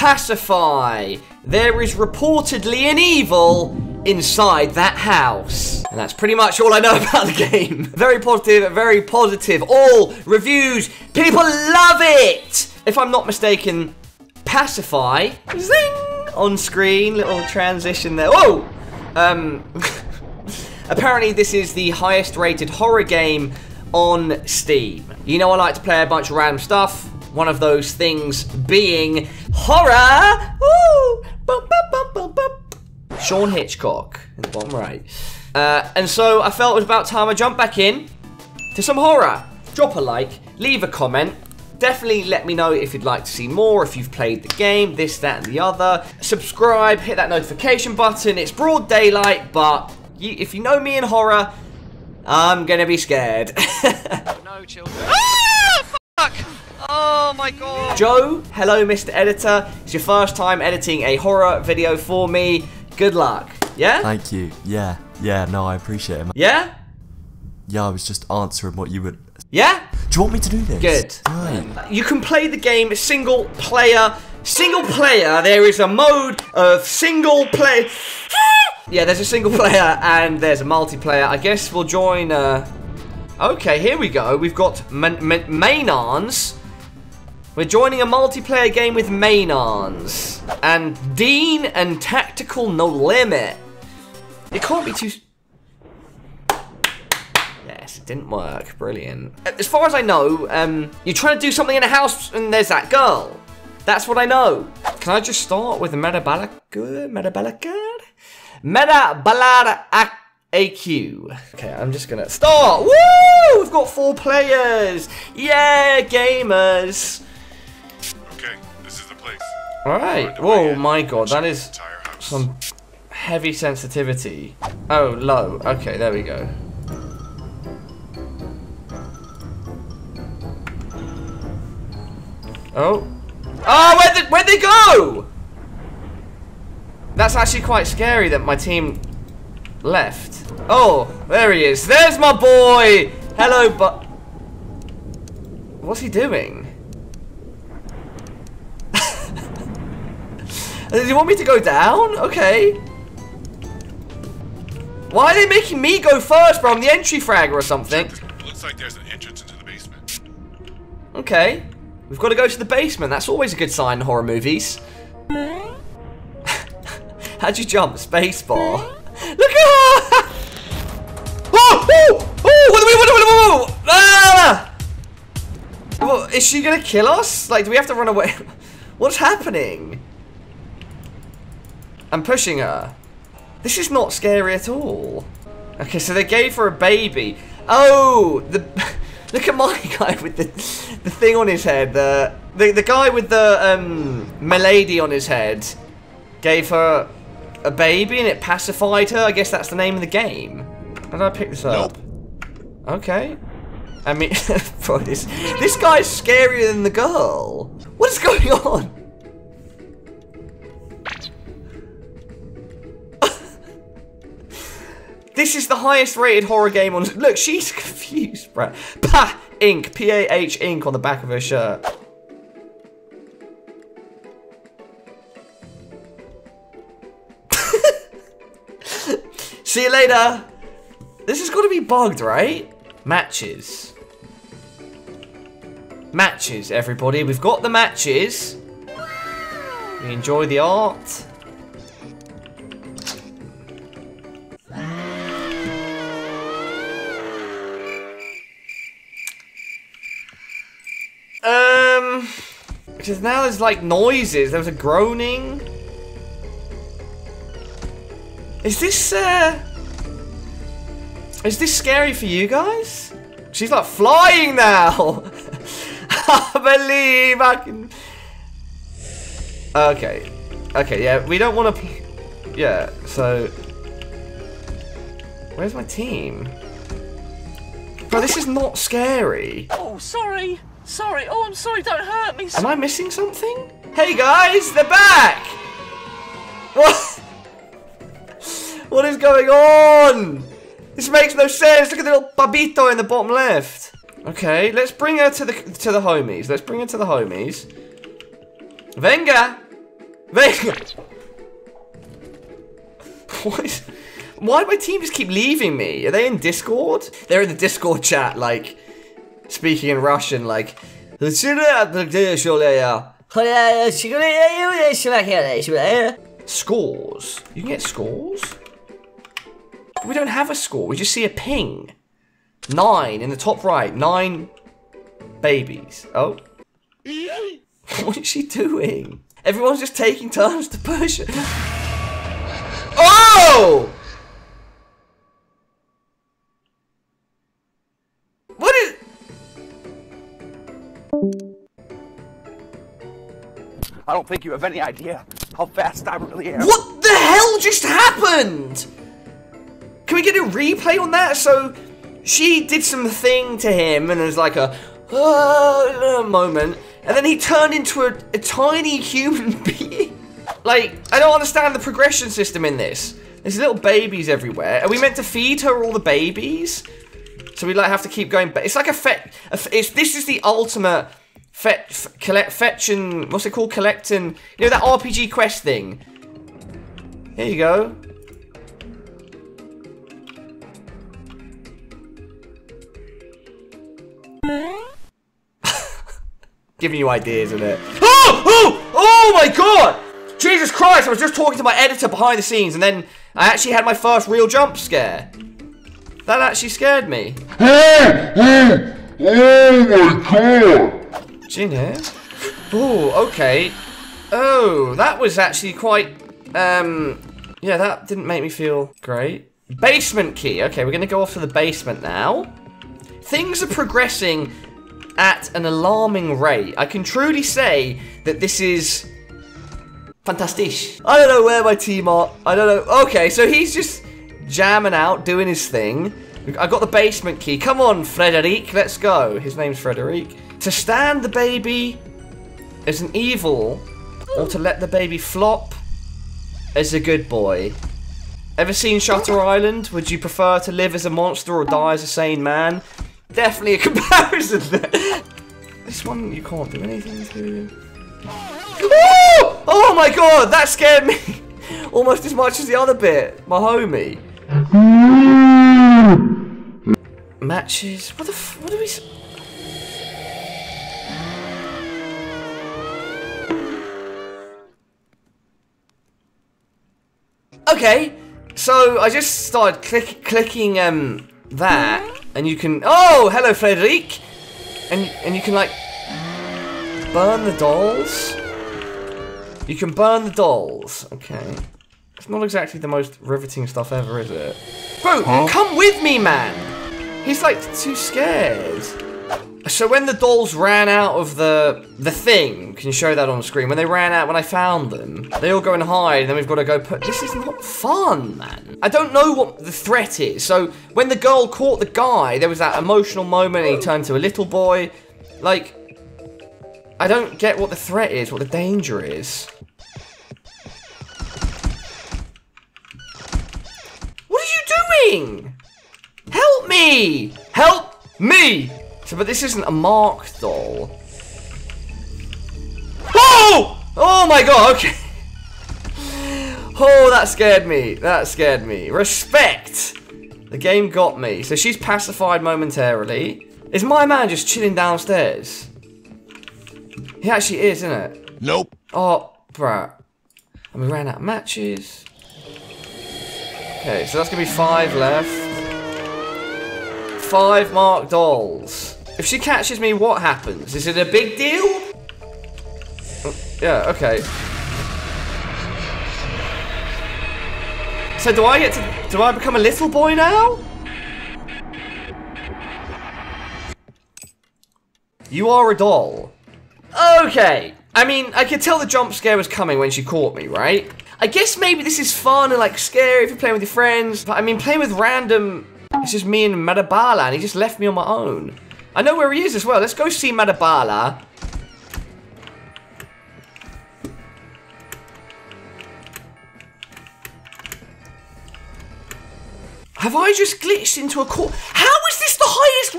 Pacify. There is reportedly an evil inside that house. And that's pretty much all I know about the game. Very positive, all reviews. People love it! If I'm not mistaken, Pacify, zing, on screen, little transition there. Whoa! Apparently this is the highest rated horror game on Steam. You know I like to play a bunch of random stuff. One of those things being horror! Woo! Boop, boop, boop, boop, boop. Sean Hitchcock in the bottom right. And so I felt it was about time I jumped back in to some horror. Drop a like, leave a comment. Definitely let me know if you'd like to see more, if you've played the game, this, that, and the other. Subscribe, hit that notification button. It's broad daylight, but if you know me in horror, I'm gonna be scared. No, children. Ah, fuck! Oh my god. Joe, hello, Mr. Editor. It's your first time editing a horror video for me. Good luck. Yeah? Thank you. Yeah. Yeah, no, I appreciate it. Yeah? Yeah, I was just answering what you would... Yeah? Do you want me to do this? Good. Right. You can play the game single player. Single player. There is a mode of single play. Yeah, there's a single player and there's a multiplayer. I guess we'll join. Okay, here we go. We've got Maynarns. We're joining a multiplayer game with Maynarns and Dean and Tactical No Limit. It can't be too. It didn't work. Brilliant. As far as I know, you're trying to do something in a house and there's that girl. That's what I know. Can I just start with Metabalacard AQ. Okay, I'm just gonna start. Woo! We've got 4 players. Yeah, gamers. Okay, this is the place. All right. Whoa, my god, that is some heavy sensitivity. Oh, low. Okay, there we go. Oh. Oh, where'd they go? That's actually quite scary that my team left. Oh, there he is. There's my boy. Hello, but... What's he doing? Does he want me to go down? Okay. Why are they making me go first, bro? I'm the entry fragger or something. It looks like there's an entrance into the basement. Okay. We've got to go to the basement. That's always a good sign in horror movies. How'd you jump? Spacebar. Look at her! Oh! Oh! Oh! Wait, wait, wait, wait, wait. Ah! Well, is she going to kill us? Like, do we have to run away? What's happening? I'm pushing her. This is not scary at all. Okay, so they gave her a baby. Oh! The... Look at my guy with the thing on his head. The guy with the milady on his head gave her a baby and it pacified her. I guess that's the name of the game. How did I pick this up? Nope. Okay. I mean, this guy's scarier than the girl. What is going on? This is the highest rated horror game on... Look, she's confused, bruh. Pah! Ink. P-A-H ink on the back of her shirt. See you later. This has got to be bugged, right? Matches. Matches, everybody. We've got the matches. We enjoy the art. Because now there's like noises. There was a groaning. Is this scary for you guys? She's like flying now. I believe I can. Okay. Okay. Yeah. We don't want to. Yeah. So. Where's my team? Bro, this is not scary. Oh, sorry. Sorry, oh, I'm sorry, don't hurt me. Am I missing something? Hey guys, they're back! What? What is going on? This makes no sense. Look at the little babito in the bottom left. Okay, let's bring her to the homies. Venga! They. What? Why do my team just keep leaving me? Are they in Discord? They're in the Discord chat, like, speaking in Russian, like. Scores. You can get scores? But we don't have a score, we just see a ping. 9 in the top right. 9 babies. Oh. What is she doing? Everyone's just taking turns to push. Oh! What is... I don't think you have any idea how fast I really am. What the hell just happened? Can we get a replay on that? So... she did something to him, and it was like a moment, and then he turned into a tiny human being. Like, I don't understand the progression system in this. There's little babies everywhere. Are we meant to feed her all the babies? So we like have to keep going. But it's like this is the ultimate fetching. What's it called? Collecting. You know that RPG quest thing. Here you go. Giving you ideas in it. Oh! Oh! Oh my god! Jesus Christ, I was just talking to my editor behind the scenes, and then I actually had my first real jump scare. That actually scared me. Oh my god! Is she in here? Oh, okay. Oh, that was actually quite, yeah, that didn't make me feel great. Basement key. Okay, we're gonna go off to the basement now. Things are progressing at an alarming rate. I can truly say that this is fantastic. I don't know where my team are. I don't know. Okay, so he's just jamming out, doing his thing. I got the basement key. Come on, Frederic, let's go. His name's Frederic. To stand the baby as an evil, or to let the baby flop as a good boy. Ever seen Shutter Island? Would you prefer to live as a monster or die as a sane man? Definitely a comparison there. This one you can't do anything to. Oh! Oh my god, that scared me almost as much as the other bit. My homie. Matches. What the? What are we? Okay, so I just started clicking that. And you can, oh, hello, Frederic! And you can, like, burn the dolls. You can burn the dolls. Okay. It's not exactly the most riveting stuff ever, is it? Bro, huh? Come with me, man! He's, like, too scared. So when the dolls ran out of the thing, can you show that on the screen? When they ran out, when I found them, they all go and hide, and then we've got to go put... This is not fun, man. I don't know what the threat is. So when the girl caught the guy, there was that emotional moment, and he turned to a little boy. Like, I don't get what the threat is, what the danger is. What are you doing? Help me! Help me! So, but this isn't a marked doll. Oh! Oh my god, okay. Oh, that scared me. That scared me. Respect! The game got me. So she's pacified momentarily. Is my man just chilling downstairs? He actually is, isn't it? Nope. Oh, brat. And we ran out of matches. Okay, so that's gonna be 5 left. 5 marked dolls. If she catches me, what happens? Is it a big deal? Oh, yeah, okay. So do I get to... do I become a little boy now? You are a doll. Okay. I mean, I could tell the jump scare was coming when she caught me, right? I guess maybe this is fun and, like, scary if you're playing with your friends. But, I mean, playing with random... It's just me and Madabala, and he just left me on my own. I know where he is as well. Let's go see Madabala. Have I just glitched into a corner? How is this the highest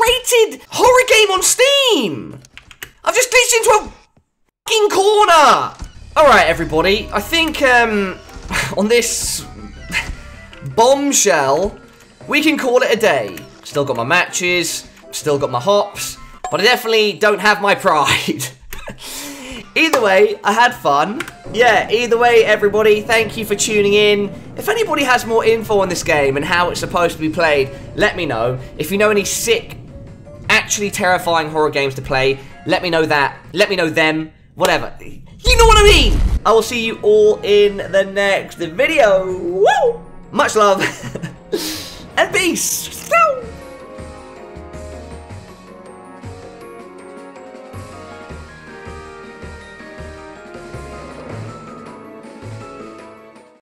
rated horror game on Steam? I've just glitched into a fucking corner. Alright everybody, I think on this bombshell, we can call it a day. Still got my matches, still got my hops, but I definitely don't have my pride. Either way, I had fun. Yeah, either way, everybody, thank you for tuning in. If anybody has more info on this game and how it's supposed to be played, let me know. If you know any sick, actually terrifying horror games to play, let me know that. Let me know them. Whatever. You know what I mean! I will see you all in the next video. Woo! Much love.